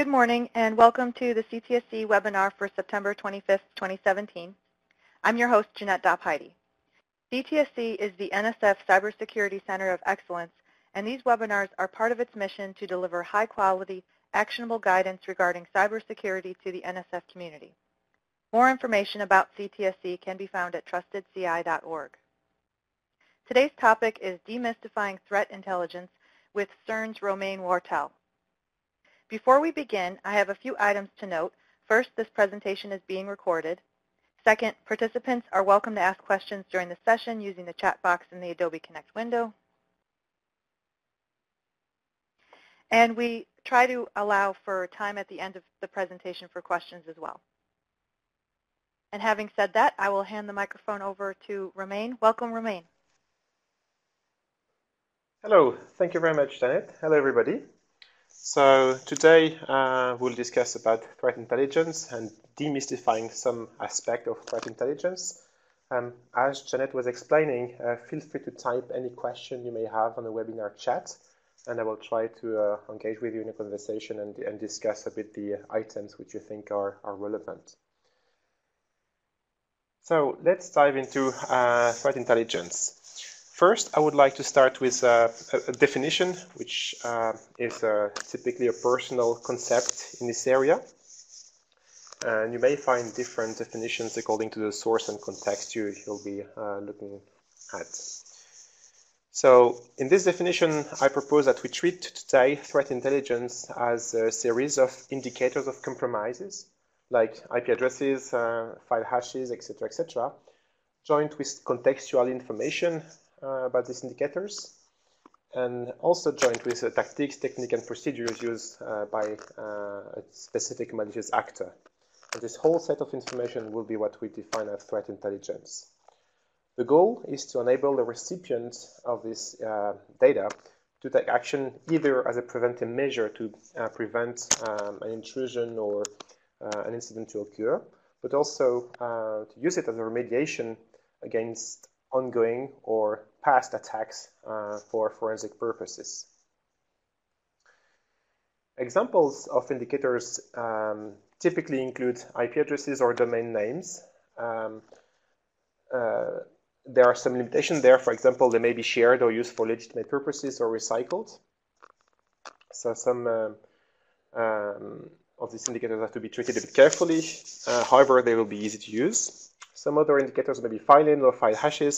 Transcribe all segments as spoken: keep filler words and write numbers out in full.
Good morning and welcome to the C T S C webinar for September twenty-fifth, twenty seventeen. I'm your host, Jeanette Dopp-Heide. C T S C is the N S F Cybersecurity Center of Excellence, and these webinars are part of its mission to deliver high-quality, actionable guidance regarding cybersecurity to the N S F community. More information about C T S C can be found at trusted C I dot org. Today's topic is Demystifying Threat Intelligence with CERN's Romain Wartel. Before we begin, I have a few items to note. First, this presentation is being recorded. Second, participants are welcome to ask questions during the session using the chat box in the Adobe Connect window. And we try to allow for time at the end of the presentation for questions as well. And having said that, I will hand the microphone over to Romain. Welcome, Romain. Hello. Thank you very much, Janet. Hello, everybody. So today uh, we'll discuss about threat intelligence and demystifying some aspect of threat intelligence. Um, as Janet was explaining, uh, feel free to type any question you may have on the webinar chat, and I will try to uh, engage with you in a conversation and, and discuss a bit the items which you think are, are relevant. So let's dive into uh, threat intelligence. First, I would like to start with uh, a definition, which uh, is uh, typically a personal concept in this area. And you may find different definitions according to the source and context you, you'll be uh, looking at. So in this definition, I propose that we treat today threat intelligence as a series of indicators of compromises, like I P addresses, uh, file hashes, et cetera, et cetera, joined with contextual information Uh, about these indicators, and also joined with uh, tactics, technique, and procedures used uh, by uh, a specific malicious actor. And this whole set of information will be what we define as threat intelligence. The goal is to enable the recipient of this uh, data to take action either as a preventive measure to uh, prevent um, an intrusion or uh, an incident to occur, but also uh, to use it as a remediation against ongoing or past attacks uh, for forensic purposes. Examples of indicators um, typically include I P addresses or domain names. Um, uh, there are some limitations there. For example, they may be shared or used for legitimate purposes or recycled. So some uh, um, of these indicators have to be treated a bit carefully. Uh, however, they will be easy to use. Some other indicators may be file names or file hashes.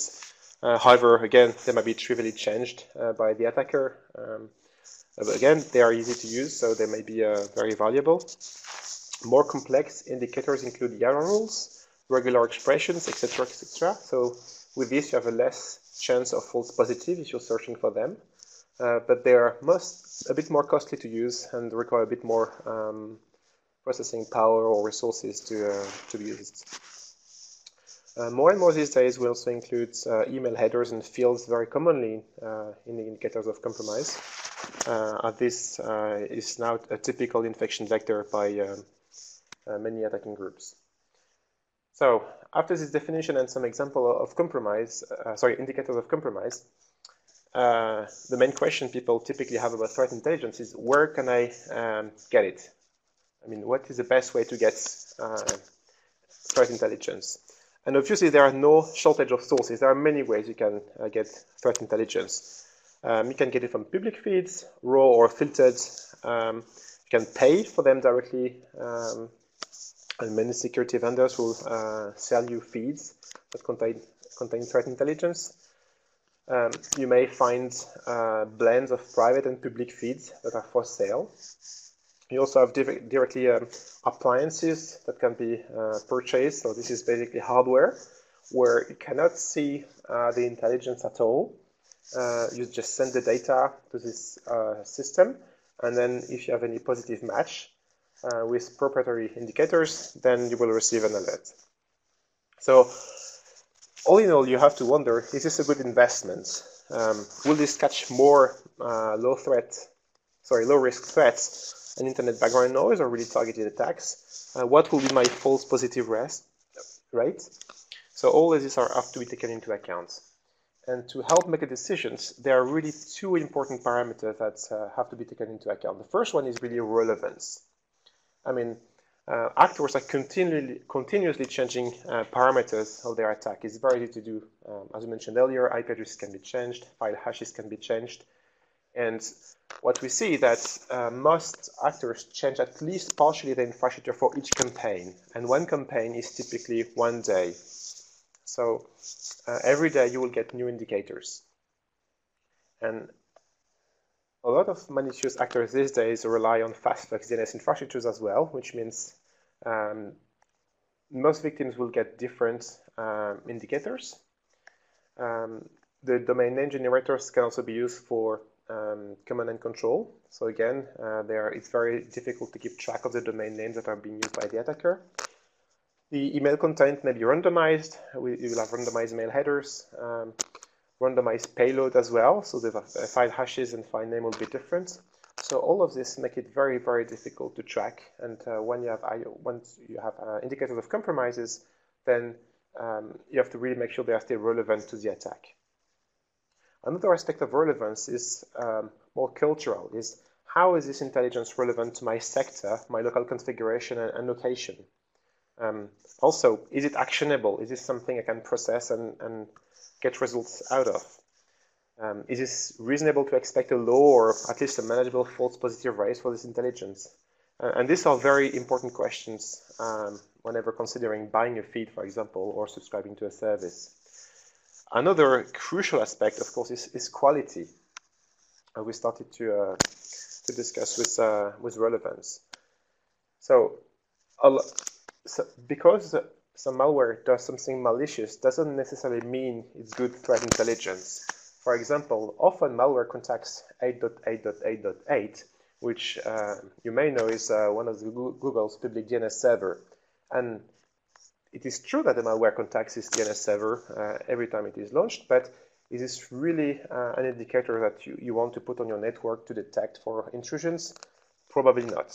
Uh, however, again, they might be trivially changed uh, by the attacker. Um, but again, they are easy to use, so they may be uh, very valuable. More complex indicators include YARA rules, regular expressions, et cetera, et cetera. So with this, you have a less chance of false positive if you're searching for them. Uh, but they are most a bit more costly to use and require a bit more um, processing power or resources to uh, to be used. Uh, more and more these days, we also include uh, email headers and fields very commonly uh, in the indicators of compromise. Uh, this uh, is now a typical infection vector by uh, uh, many attacking groups. So after this definition and some example of compromise, uh, sorry, indicators of compromise, uh, the main question people typically have about threat intelligence is, where can I um, get it? I mean, what is the best way to get uh, threat intelligence? And obviously, there are no shortage of sources. There are many ways you can uh, get threat intelligence. Um, you can get it from public feeds, raw or filtered. Um, you can pay for them directly. Um, and many security vendors will uh, sell you feeds that contain, contain threat intelligence. Um, you may find uh, blends of private and public feeds that are for sale. You also have direct, directly um, appliances that can be uh, purchased. So this is basically hardware where you cannot see uh, the intelligence at all. Uh, you just send the data to this uh, system. And then if you have any positive match uh, with proprietary indicators, then you will receive an alert. So all in all, you have to wonder, is this a good investment? Um, will this catch more uh, low threat, sorry, low risk threats and internet background noise or really targeted attacks? Uh, what will be my false positive rest, right? So all of these are have to be taken into account. And to help make the decisions, there are really two important parameters that uh, have to be taken into account. The first one is really relevance. I mean, uh, actors are continually, continuously changing uh, parameters of their attack. It's very easy to do. Um, as we mentioned earlier, I P addresses can be changed, file hashes can be changed. And what we see that uh, most actors change at least partially the infrastructure for each campaign. And one campaign is typically one day. So uh, every day you will get new indicators. And a lot of malicious actors these days rely on fast-fix D N S infrastructures as well, which means um, most victims will get different uh, indicators. Um, the domain name generators can also be used for Um, command and control. So again, uh, there it's very difficult to keep track of the domain names that are being used by the attacker. The email content may be randomized. We will have randomized mail headers, um, randomized payload as well. So the file hashes and file name will be different. So all of this make it very, very difficult to track. And uh, when you have once you have uh, indicators of compromises, then um, you have to really make sure they are still relevant to the attack. Another aspect of relevance is um, more cultural, is how is this intelligence relevant to my sector, my local configuration and, and location? Um, also, is it actionable? Is this something I can process and, and get results out of? Um, is this reasonable to expect a low or at least a manageable false positive rate for this intelligence? Uh, and these are very important questions um, whenever considering buying a feed, for example, or subscribing to a service. Another crucial aspect, of course, is, is quality. Uh, we started to uh, to discuss with uh, with relevance. So, uh, so, because some malware does something malicious, doesn't necessarily mean it's good threat intelligence. For example, often malware contacts eight dot eight dot eight dot eight, which uh, you may know is uh, one of the Google's public D N S server, and it is true that the malware contacts this D N S server uh, every time it is launched, but it is really uh, an indicator that you, you want to put on your network to detect for intrusions? Probably not.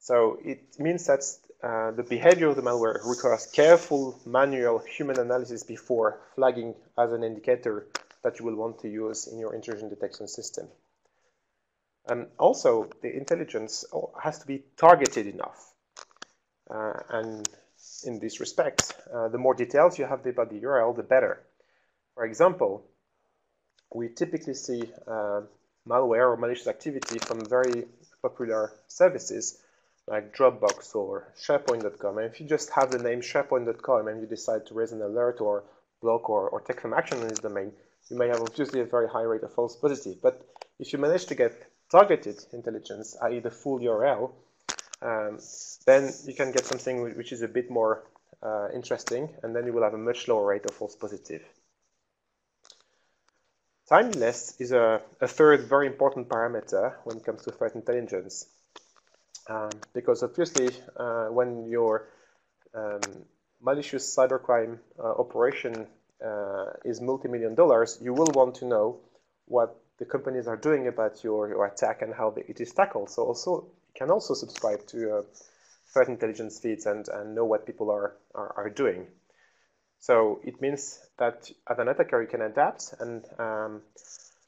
So it means that uh, the behavior of the malware requires careful manual human analysis before flagging as an indicator that you will want to use in your intrusion detection system. And also, the intelligence has to be targeted enough. Uh, and in this respect, uh, the more details you have about the U R L, the better. For example, we typically see uh, malware or malicious activity from very popular services like Dropbox or SharePoint dot com. And if you just have the name SharePoint dot com and you decide to raise an alert or block or, or take some action on this domain, you may have obviously a very high rate of false positive. But if you manage to get targeted intelligence, that is the full U R L, Um, then you can get something which is a bit more uh, interesting, and then you will have a much lower rate of false positive. Timeliness is a, a third very important parameter when it comes to threat intelligence, um, because obviously uh, when your um, malicious cybercrime uh, operation uh, is multi-million dollars, you will want to know what the companies are doing about your, your attack and how it is tackled. So also can also subscribe to uh, threat intelligence feeds and, and know what people are, are, are doing. So it means that as an attacker, you can adapt, and um,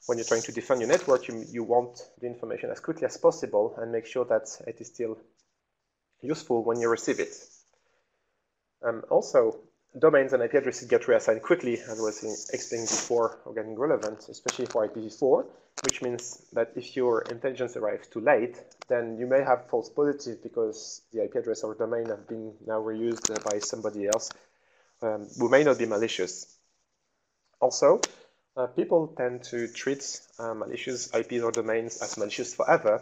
when you're trying to defend your network, you, you want the information as quickly as possible and make sure that it is still useful when you receive it. Um, also, domains and I P addresses get reassigned quickly, as I was explaining before, or getting relevant, especially for I P v four, which means that if your intelligence arrives too late, then you may have false positive because the I P address or domain have been now reused by somebody else um, who may not be malicious. Also, uh, people tend to treat uh, malicious I Ps or domains as malicious forever,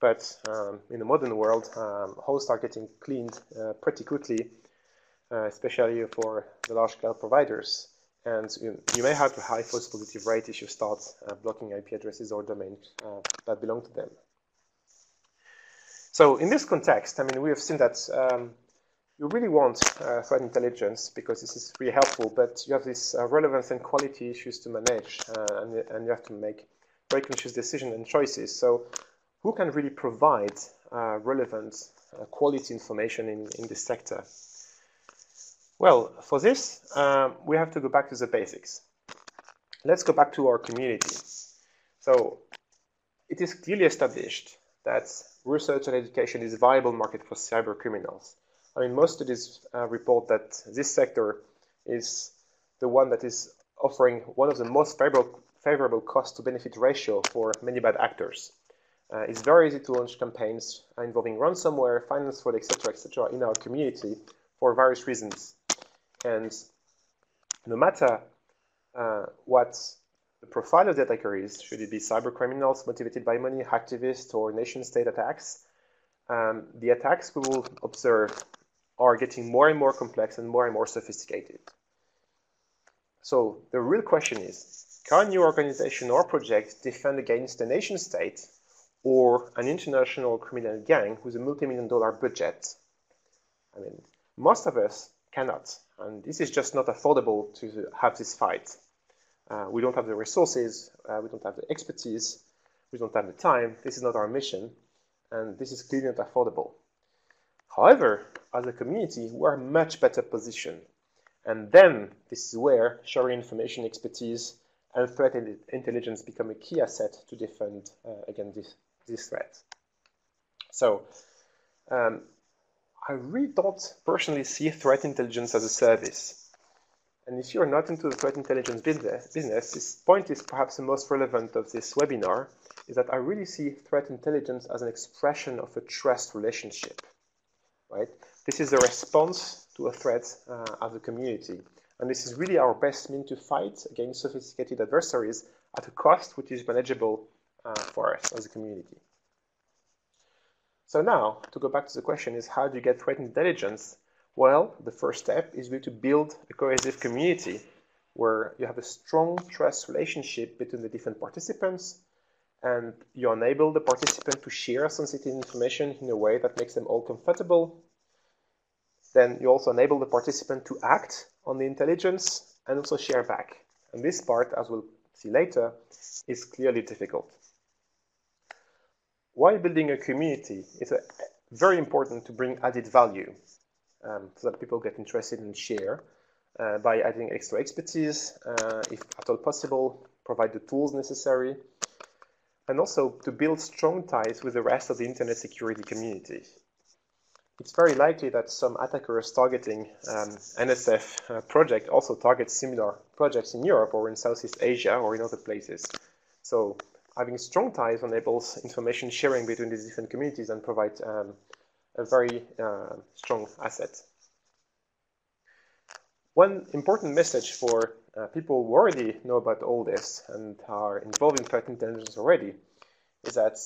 but um, in the modern world, um, hosts are getting cleaned uh, pretty quickly, Uh, especially for the large cloud providers. And you, you may have a high false positive rate if you start uh, blocking I P addresses or domains uh, that belong to them. So in this context, I mean, we have seen that um, you really want uh, threat intelligence because this is really helpful, but you have these uh, relevance and quality issues to manage, uh, and, and you have to make very conscious decisions and choices. So who can really provide uh, relevant uh, quality information in, in this sector? Well, for this, um, we have to go back to the basics. Let's go back to our community. So it is clearly established that research and education is a viable market for cyber criminals. I mean, most studies uh, report that this sector is the one that is offering one of the most favorable, favorable cost-to-benefit ratio for many bad actors. Uh, it's very easy to launch campaigns involving ransomware, finance fraud, et cetera, et cetera, in our community for various reasons. And no matter uh, what the profile of the attacker is, should it be cyber criminals motivated by money, hacktivists, or nation-state attacks, um, the attacks we will observe are getting more and more complex and more and more sophisticated. So the real question is, can your organization or project defend against a nation state or an international criminal gang with a multi-million dollar budget? I mean, most of us cannot, and this is just not affordable to have this fight. Uh, we don't have the resources, uh, we don't have the expertise, we don't have the time. This is not our mission, and this is clearly not affordable. However, as a community, we're much better positioned. And then this is where sharing information, expertise, and threat intelligence become a key asset to defend uh, against this, this threat. So um, I really don't personally see threat intelligence as a service. And if you're not into the threat intelligence business, business, this point is perhaps the most relevant of this webinar, is that I really see threat intelligence as an expression of a trust relationship, right? This is the response to a threat uh, as a community. And this is really our best means to fight against sophisticated adversaries at a cost which is manageable uh, for us as a community. So now, to go back to the question is, how do you get threat intelligence? Well, the first step is really to build a cohesive community where you have a strong trust relationship between the different participants, and you enable the participant to share sensitive information in a way that makes them all comfortable. Then you also enable the participant to act on the intelligence and also share back. And this part, as we'll see later, is clearly difficult. While building a community, it's a, very important to bring added value um, so that people get interested and share uh, by adding extra expertise, uh, if at all possible, provide the tools necessary, and also to build strong ties with the rest of the internet security community. It's very likely that some attackers targeting um, N S F uh, project also target similar projects in Europe or in Southeast Asia or in other places. So having strong ties enables information sharing between these different communities and provides um, a very uh, strong asset. One important message for uh, people who already know about all this and are involved in threat intelligence already is that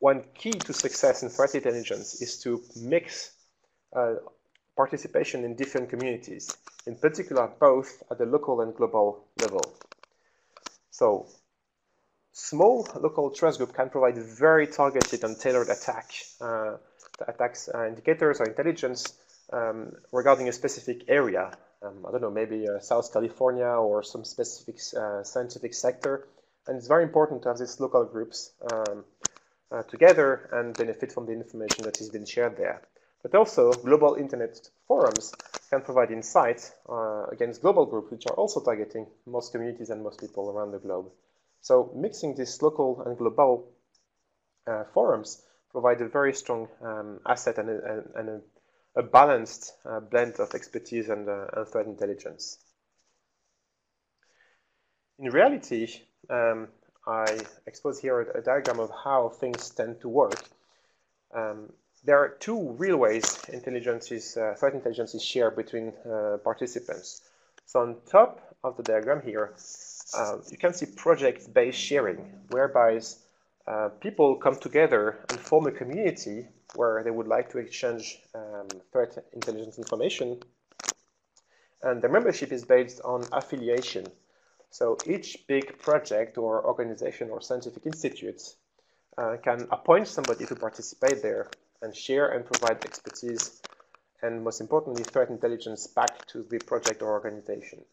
one key to success in threat intelligence is to mix uh, participation in different communities, in particular both at the local and global level. So small local trust group can provide very targeted and tailored attack, uh, attacks uh, indicators or intelligence um, regarding a specific area. Um, I don't know, maybe uh, South California or some specific uh, scientific sector. And it's very important to have these local groups um, Uh, together and benefit from the information that is being shared there. But also, global internet forums can provide insights uh, against global groups, which are also targeting most communities and most people around the globe. So mixing these local and global uh, forums provide a very strong um, asset and a, and a, a balanced uh, blend of expertise and, uh, and threat intelligence. In reality, um, I expose here a, a diagram of how things tend to work. Um, there are two real ways intelligence is, uh, threat intelligence is shared between uh, participants. So on top of the diagram here, uh, you can see project-based sharing, whereby uh, people come together and form a community where they would like to exchange um, threat intelligence information. And the membership is based on affiliation. So each big project or organization or scientific institute uh, can appoint somebody to participate there and share and provide expertise and, most importantly, threat intelligence back to the project or organization.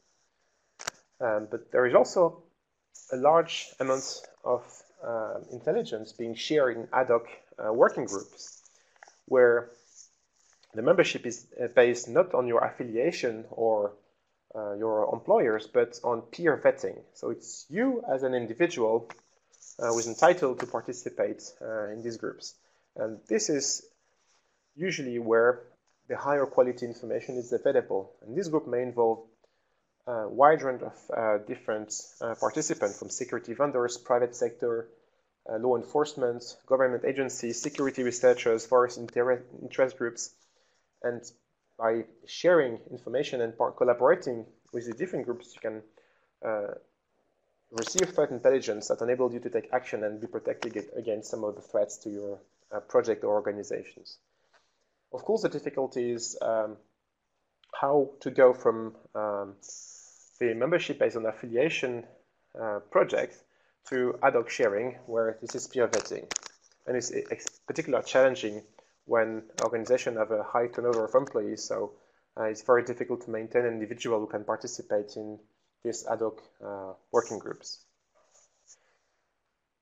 Um, but there is also a large amount of uh, intelligence being shared in ad hoc uh, working groups where the membership is based not on your affiliation or Uh, your employers, but on peer vetting. So it's you as an individual uh, was entitled to participate uh, in these groups. And this is usually where the higher quality information is available. And this group may involve a wide range of uh, different uh, participants, from security vendors, private sector, uh, law enforcement, government agencies, security researchers, various interest groups. And by sharing information and collaborating with the different groups, you can uh, receive threat intelligence that enables you to take action and be protected against some of the threats to your uh, project or organizations. Of course, the difficulty is um, how to go from um, the membership based on affiliation uh, project to ad hoc sharing, where this is peer vetting. And it's, it's particularly challenging when organizations have a high turnover of employees, so uh, it's very difficult to maintain an individual who can participate in these ad hoc uh, working groups.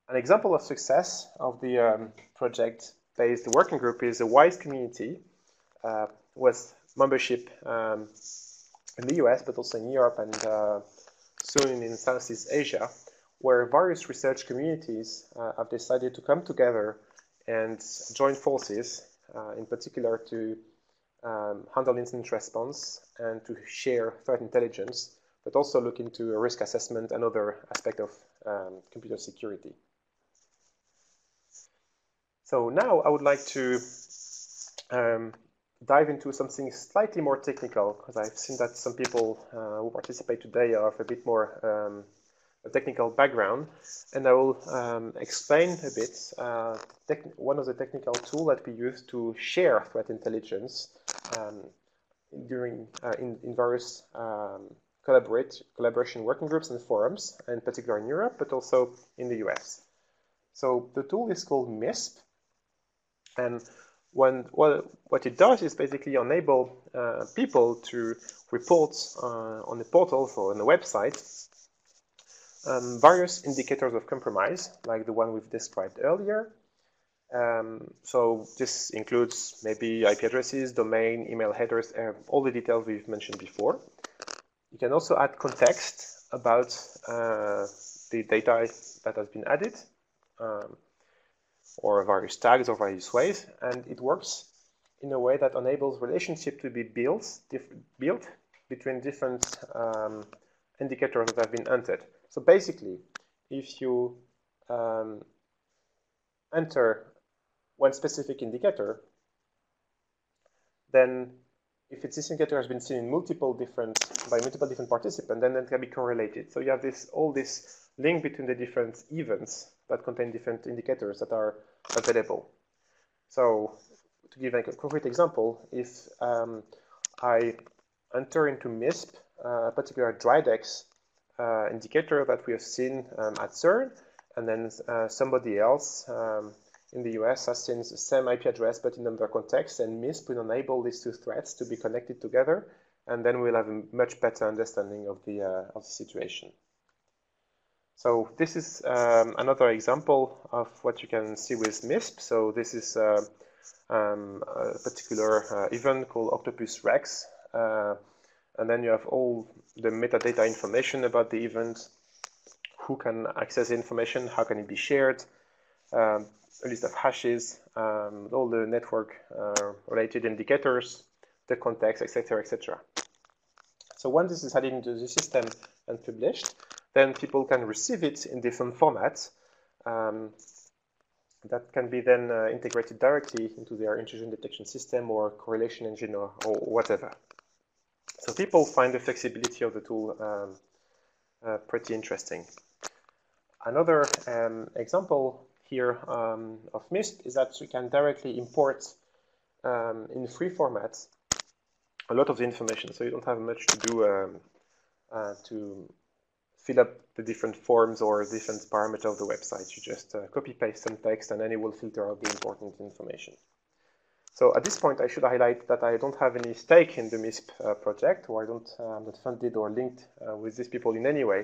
An example of success of the um, project based working group is the WISE community, uh, with membership um, in the U S, but also in Europe and uh, soon in Southeast Asia, where various research communities uh, have decided to come together and join forces, uh, in particular to um, handle incident response and to share threat intelligence, but also look into risk assessment and other aspects of um, computer security. So now I would like to um, dive into something slightly more technical, because I've seen that some people uh, who participate today are of a bit more um, a technical background, and I will um, explain a bit uh, one of the technical tools that we use to share threat intelligence um, during uh, in, in various um, collaborate, collaboration working groups and forums, in particular in Europe, but also in the U S. So the tool is called MISP. And when, well, what it does is basically enable uh, people to report uh, on the portal or on the website um, various indicators of compromise, like the one we've described earlier. Um, so this includes maybe I P addresses, domain, email headers, uh, all the details we've mentioned before. You can also add context about uh, the data that has been added, Um, or various tags or various ways, and it works in a way that enables relationship to be built, built between different um, indicators that have been entered. So basically, if you um, enter one specific indicator, then if this indicator has been seen in multiple different by multiple different participants, then it can be correlated. So you have this all this link between the different events that contain different indicators that are available. So to give a concrete example, if um, I enter into MISP a uh, particular Drydex uh, indicator that we have seen um, at CERN, and then uh, somebody else um, in the U S has seen the same I P address but in another context, and MISP will enable these two threads to be connected together, and then we'll have a much better understanding of the, uh, of the situation. So this is um, another example of what you can see with MISP. So this is uh, um, a particular uh, event called Octopus Rex. Uh, and then you have all the metadata information about the event, who can access the information, how can it be shared, um, a list of hashes, um, all the network uh, related indicators, the context, et cetera, et cetera. So once this is added into the system and published, then people can receive it in different formats um, that can be then uh, integrated directly into their intrusion detection system or correlation engine or, or whatever. So people find the flexibility of the tool um, uh, pretty interesting. Another um, example here um, of MISP is that you can directly import um, in free formats a lot of the information, so you don't have much to do um, uh, to fill up the different forms or different parameters of the website. You just uh, copy paste some text and then it will filter out the important information. So at this point I should highlight that I don't have any stake in the MISP uh, project, or I don't, uh, I'm not funded or linked uh, with these people in any way.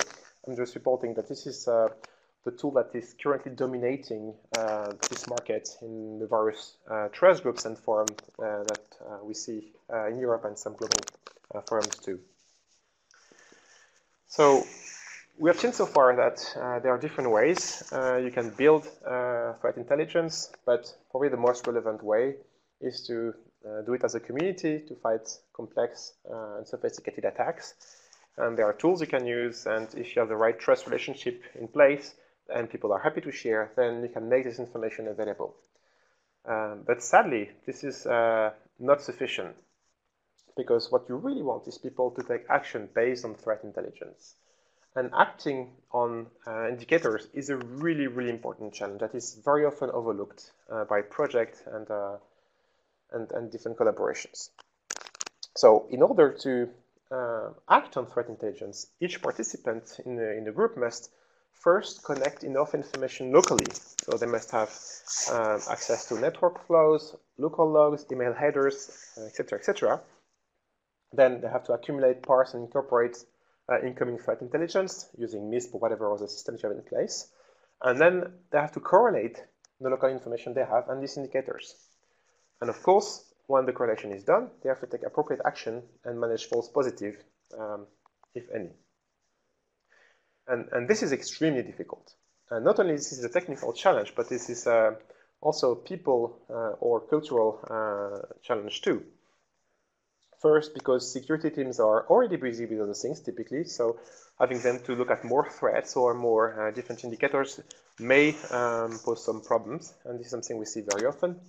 I'm just reporting that this is uh, the tool that is currently dominating uh, this market in the various uh, trust groups and forums uh, that uh, we see uh, in Europe and some global uh, forums too. So we have seen so far that uh, there are different ways uh, you can build uh, threat intelligence, but probably the most relevant way is to uh, do it as a community to fight complex uh, and sophisticated attacks. And there are tools you can use, and if you have the right trust relationship in place and people are happy to share, then you can make this information available. Um, but sadly, this is uh, not sufficient, because what you really want is people to take action based on threat intelligence. And acting on uh, indicators is a really, really important challenge that is very often overlooked uh, by projects and, uh, and, and different collaborations. So in order to uh, act on threat intelligence, each participant in the, in the group must first collect enough information locally. So they must have uh, access to network flows, local logs, email headers, et cetera, et cetera. Then they have to accumulate, parse, and incorporate Uh, incoming threat intelligence using MISP or whatever other systems you have in place. And then they have to correlate the local information they have and these indicators. And of course, when the correlation is done, they have to take appropriate action and manage false positive, um, if any. And, and this is extremely difficult. And not only this is a technical challenge, but this is uh, also people uh, or cultural uh, challenge too. First, because security teams are already busy with other things typically, so having them to look at more threats or more uh, different indicators may um, pose some problems, and this is something we see very often.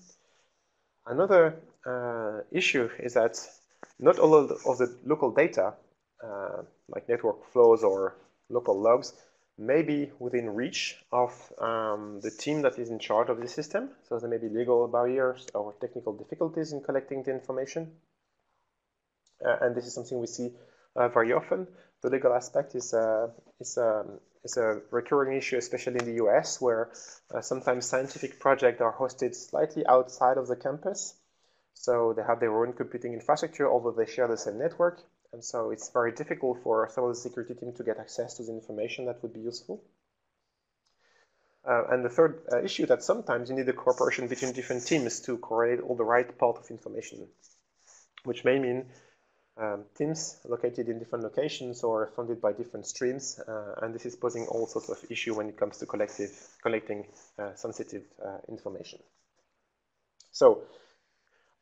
Another uh, issue is that not all of the, of the local data, uh, like network flows or local logs, may be within reach of um, the team that is in charge of the system, so there may be legal barriers or technical difficulties in collecting the information. Uh, and this is something we see uh, very often. The legal aspect is, uh, is, um, is a recurring issue, especially in the U S, where uh, sometimes scientific projects are hosted slightly outside of the campus. So they have their own computing infrastructure, although they share the same network. And so it's very difficult for some of the security team to get access to the information that would be useful. Uh, and the third uh, issue that sometimes you need the cooperation between different teams to correlate all the right part of information, which may mean Um, teams located in different locations or funded by different streams, uh, and this is posing all sorts of issue when it comes to collective, collecting uh, sensitive uh, information. So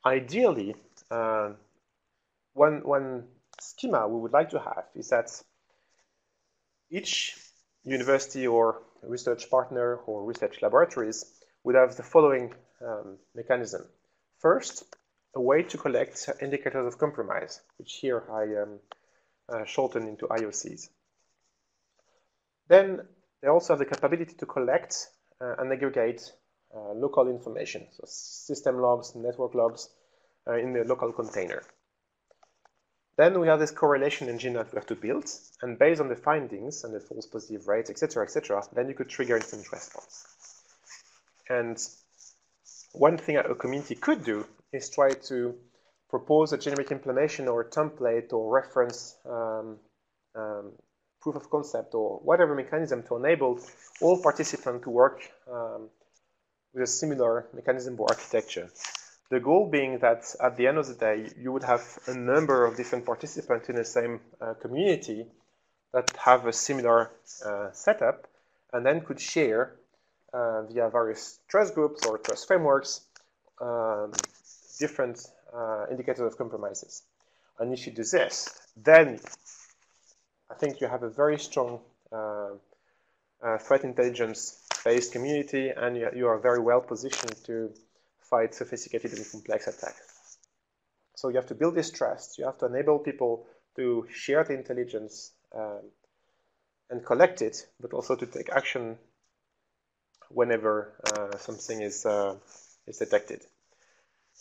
ideally, uh, one, one schema we would like to have is that each university or research partner or research laboratories would have the following um, mechanism. First, a way to collect indicators of compromise, which here I um, uh, shorten into I O Cs. Then they also have the capability to collect uh, and aggregate uh, local information, so system logs, network logs, uh, in the local container. Then we have this correlation engine that we have to build, and based on the findings and the false positive rates, et cetera, et cetera, then you could trigger incident response. And one thing a community could do is try to propose a generic implementation or a template or reference um, um, proof of concept or whatever mechanism to enable all participants to work um, with a similar mechanism or architecture. The goal being that at the end of the day, you would have a number of different participants in the same uh, community that have a similar uh, setup and then could share uh, via various trust groups or trust frameworks um, different uh, indicators of compromises. And if you do this, then I think you have a very strong uh, uh, threat intelligence-based community, and you, you are very well positioned to fight sophisticated and complex attacks. So you have to build this trust. You have to enable people to share the intelligence um, and collect it, but also to take action whenever uh, something is, uh, is detected.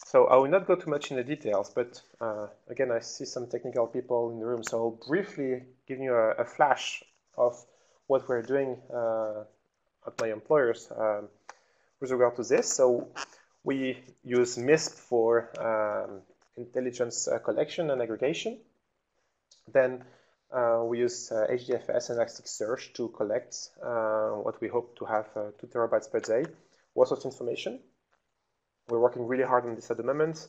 So I will not go too much in the details, but uh, again, I see some technical people in the room, so I'll briefly give you a, a flash of what we're doing uh, at my employers um, with regard to this. So we use MISP for um, intelligence uh, collection and aggregation. Then uh, we use uh, H D F S and Elasticsearch to collect uh, what we hope to have uh, two terabytes per day worth of information. We're working really hard on this at the moment.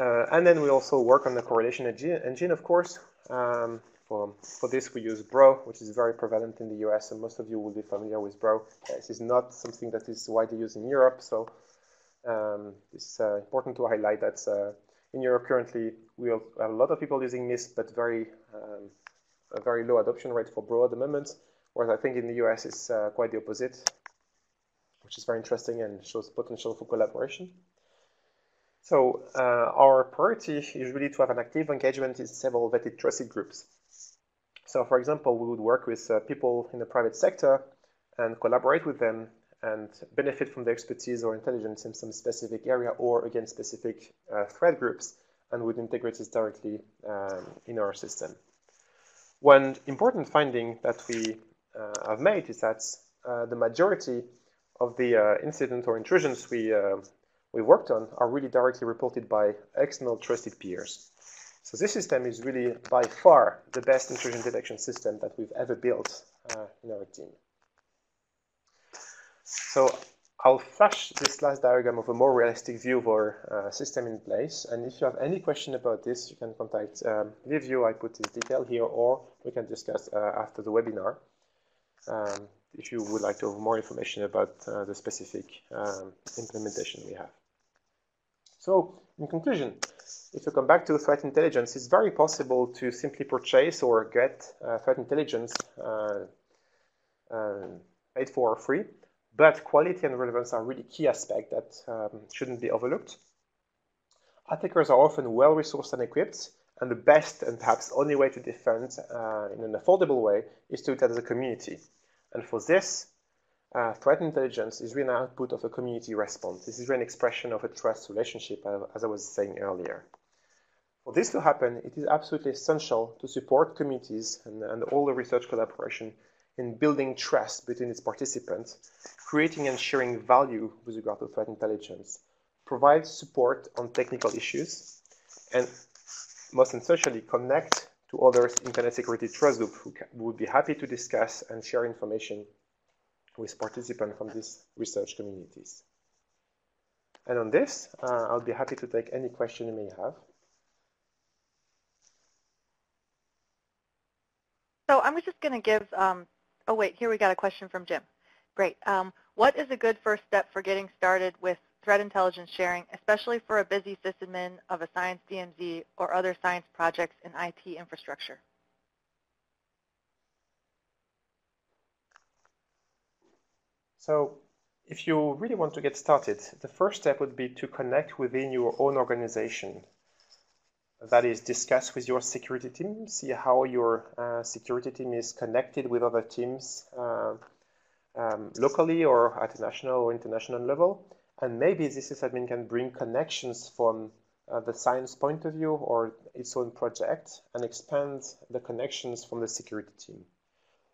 Uh, and then we also work on the correlation engine, of course, um, For, for this, we use Bro, which is very prevalent in the U S, and most of you will be familiar with Bro. This is not something that is widely used in Europe, so um, it's uh, important to highlight that uh, in Europe currently, we have a lot of people using MISP, but very, um, a very low adoption rate for Bro at the moment, whereas I think in the U S it's uh, quite the opposite, which is very interesting and shows potential for collaboration. So uh, our priority is really to have an active engagement in several vetted trusted groups. So for example, we would work with uh, people in the private sector and collaborate with them and benefit from their expertise or intelligence in some specific area or against specific uh, threat groups, and would integrate this directly um, in our system. One important finding that we uh, have made is that uh, the majority of the uh, incident or intrusions we, uh, we worked on are really directly reported by external trusted peers. So this system is really, by far, the best intrusion detection system that we've ever built uh, in our team. So I'll flash this last diagram of a more realistic view of our uh, system in place. And if you have any question about this, you can contact um, Livio. I put his detail here, or we can discuss uh, after the webinar um, if you would like to have more information about uh, the specific um, implementation we have. So, in conclusion, if you come back to threat intelligence, it's very possible to simply purchase or get uh, threat intelligence uh, uh, paid for or free, but quality and relevance are really key aspects that um, shouldn't be overlooked. Attackers are often well-resourced and equipped, and the best and perhaps only way to defend uh, in an affordable way is to do that as a community. And for this, Uh, threat intelligence is really an output of a community response. This is really an expression of a trust relationship, as I was saying earlier. For this to happen, it is absolutely essential to support communities and, and all the research collaboration in building trust between its participants, creating and sharing value with regard to threat intelligence, provide support on technical issues, and most essentially connect to others in Internet Security Trust Group who, who would be happy to discuss and share information with participants from these research communities. And on this, uh, I'll be happy to take any question you may have. So I'm just going to give, um, oh wait, here we got a question from Jim. Great. Um, what is a good first step for getting started with threat intelligence sharing, especially for a busy sysadmin of a science D M Z or other science projects in I T infrastructure? So if you really want to get started, the first step would be to connect within your own organization. That is, discuss with your security team, see how your uh, security team is connected with other teams uh, um, locally or at a national or international level. And maybe this sysadmin can bring connections from uh, the science point of view or its own project and expand the connections from the security team.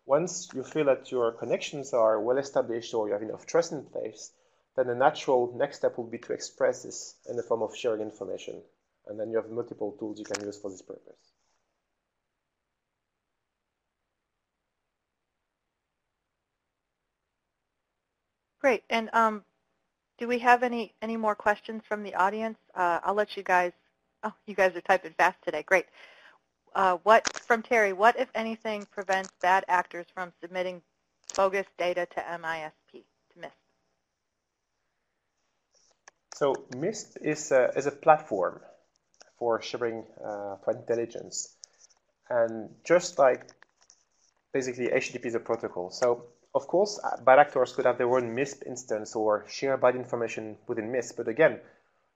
Once you feel that your connections are well established or you have enough trust in place, then the natural next step will be to express this in the form of sharing information. And then you have multiple tools you can use for this purpose. Great. And um, do we have any, any more questions from the audience? Uh, I'll let you guys, oh, you guys are typing fast today. Great. Uh, what, from Terry, what, if anything, prevents bad actors from submitting bogus data to M I S P, to MISP? So MISP is a, is a platform for sharing uh, threat intelligence. And just like, basically, H T T P is a protocol. So, of course, bad actors could have their own MISP instance or share bad information within MISP. But again,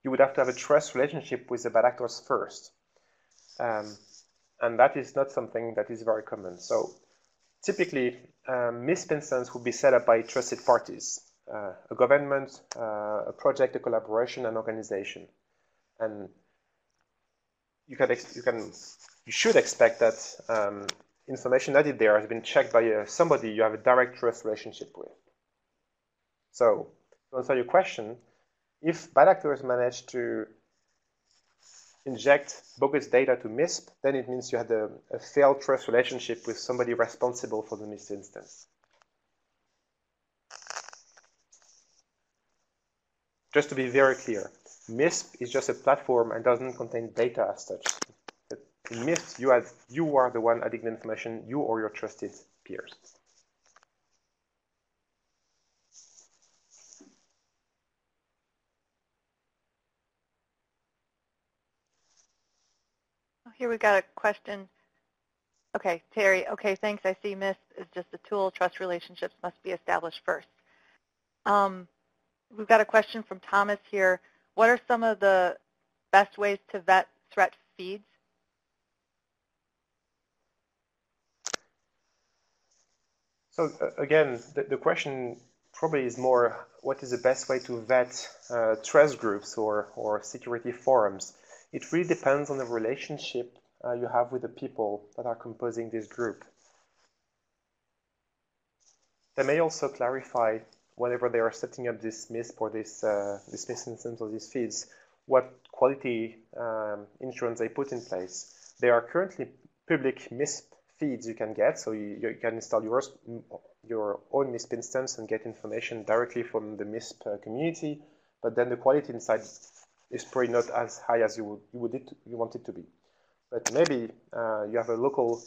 you would have to have a trust relationship with the bad actors first. Um, And that is not something that is very common. So typically, um, MISP instance would be set up by trusted parties, uh, a government, uh, a project, a collaboration, an organization. And you, can ex you, can, you should expect that um, information that is there has been checked by uh, somebody you have a direct trust relationship with. So to answer your question, if bad actors manage to inject bogus data to MISP, then it means you had a, a failed trust relationship with somebody responsible for the MISP instance. Just to be very clear, MISP is just a platform and doesn't contain data as such. The In MISP, you, as, you are the one adding the information, you or your trusted peers. Here we've got a question. Okay, Terry. Okay, thanks. I see MISP is just a tool. Trust relationships must be established first. Um, we've got a question from Thomas here. What are some of the best ways to vet threat feeds? So uh, again, the, the question probably is more, what is the best way to vet uh, trust groups or, or security forums? It really depends on the relationship uh, you have with the people that are composing this group. They may also clarify, whenever they are setting up this MISP or this uh, this MISP instance or these feeds, what quality um, insurance they put in place. There are currently public MISP feeds you can get, so you, you can install yours, your own MISP instance and get information directly from the MISP uh, community, but then the quality inside is probably not as high as you would, you would it, you want it to be. But maybe uh, you have a local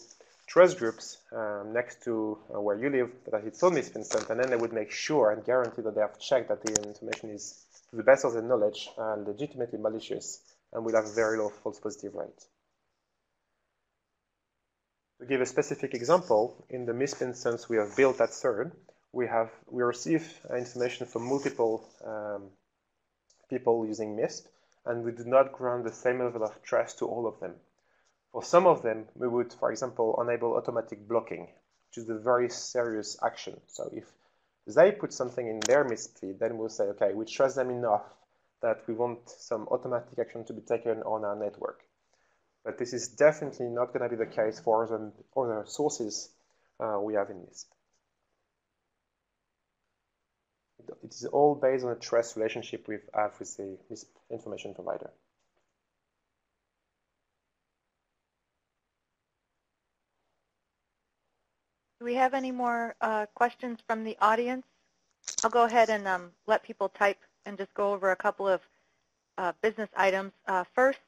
trust groups um, next to uh, where you live that has its own MISP instance, and then they would make sure and guarantee that they have checked that the information is, to the best of their knowledge, uh, legitimately malicious, and will have a very low false positive rate. To give a specific example, in the MISP instance we have built at CERN, we have we receive information from multiple um, people using MISP, and we do not grant the same level of trust to all of them. For some of them, we would, for example, enable automatic blocking, which is a very serious action. So if they put something in their MISP feed, then we'll say, okay, we trust them enough that we want some automatic action to be taken on our network. But this is definitely not going to be the case for other, other sources uh, we have in MISP. It is all based on a trust relationship we have with the MISP information provider. Do we have any more uh, questions from the audience? I'll go ahead and um, let people type and just go over a couple of uh, business items. Uh, first,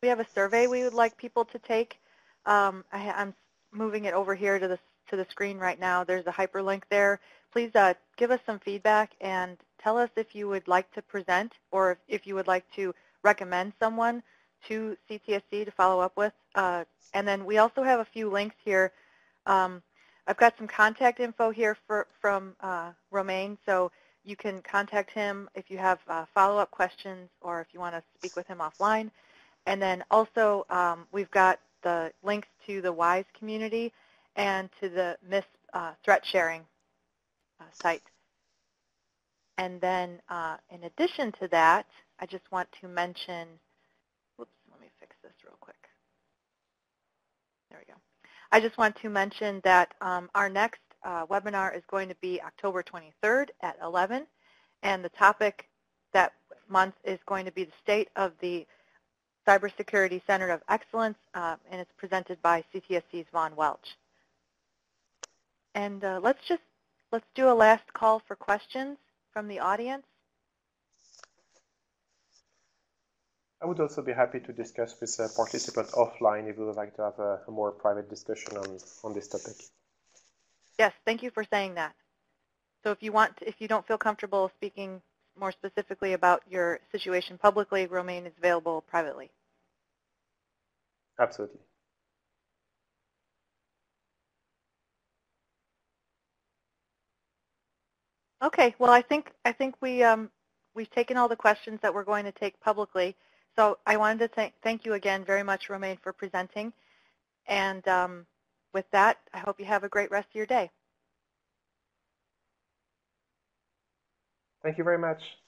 we have a survey we would like people to take. Um, I, I'm moving it over here to the, to the screen right now. There's a hyperlink there. Please uh, give us some feedback and tell us if you would like to present or if, if you would like to recommend someone to C T S C to follow up with. Uh, and then we also have a few links here. Um, I've got some contact info here for, from uh, Romain, so you can contact him if you have uh, follow-up questions or if you want to speak with him offline. And then also um, we've got the links to the WISE community and to the MISP uh, threat sharing Uh, site. And then uh, in addition to that, I just want to mention, whoops, let me fix this real quick. There we go. I just want to mention that um, our next uh, webinar is going to be October twenty-third at eleven, and the topic that month is going to be the state of the Cybersecurity Center of Excellence, uh, and it's presented by C T S C's Von Welch. And uh, let's just Let's do a last call for questions from the audience. I would also be happy to discuss with uh, participants offline if you would like to have a, a more private discussion on, on this topic. Yes, thank you for saying that. So if you want, if you don't feel comfortable speaking more specifically about your situation publicly, Romain is available privately. Absolutely. Okay, well, I think I think we um, we've taken all the questions that we're going to take publicly. So I wanted to thank thank you again very much, Romain, for presenting. And um, with that, I hope you have a great rest of your day. Thank you very much.